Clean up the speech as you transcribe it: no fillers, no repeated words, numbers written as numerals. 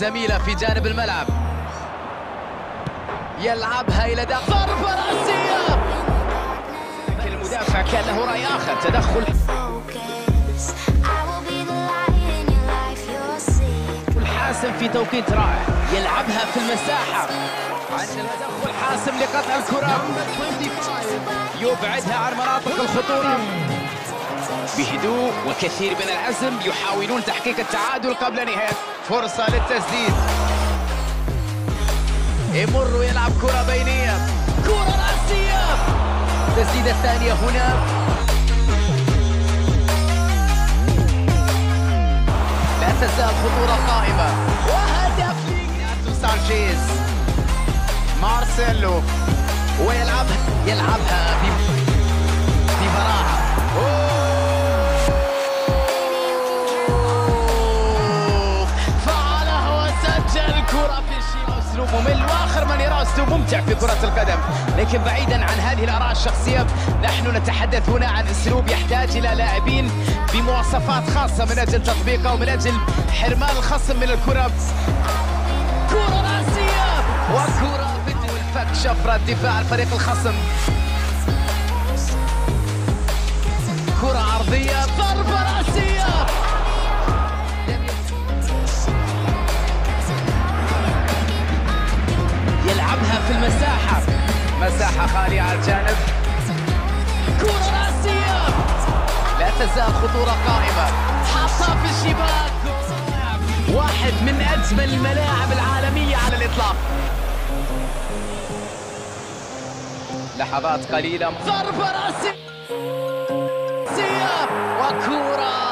زميله في جانب الملعب، يلعبها إلى داخل، ضربة رأسية. المدافع كان له رأي آخر، تدخل الحاسم في توقيت رائع، يلعبها في المساحة، تدخل حاسم لقطع الكرة، يبعدها عن مناطق الخطورة بهدوء وكثير من العزم، يحاولون تحقيق التعادل قبل نهاية. فرصة للتسديد، يمر يلعب كرة بينية، كرة رأسية، التسديدة الثانية هنا. لا تزال خطورة قائمة، وهدف سانشيز. مارسيلو ويلعبها ببراعة، فعلها وسجل. كرة في الشيء أسلوب ممل، وآخر من يرى أسلوب ممتع في كرة القدم. لكن بعيدا عن هذه الآراء الشخصية، نحن نتحدث هنا عن أسلوب يحتاج إلى لاعبين بمواصفات خاصة من أجل تطبيقه ومن أجل حرمان الخصم من الكرة. كرة رأسية، وكرة بدون فك شفرة دفاع الفريق الخصم. كرة عرضية، ضربة رأسية، يلعبها في المساحة، مساحة خالية على الجانب، كرة رأسية. لا تزال خطورة قائمة، حطها في الشباك. واحد من أجمل الملاعب العالمية على الإطلاق. لحظات قليلة، ضربة رأسية وكرة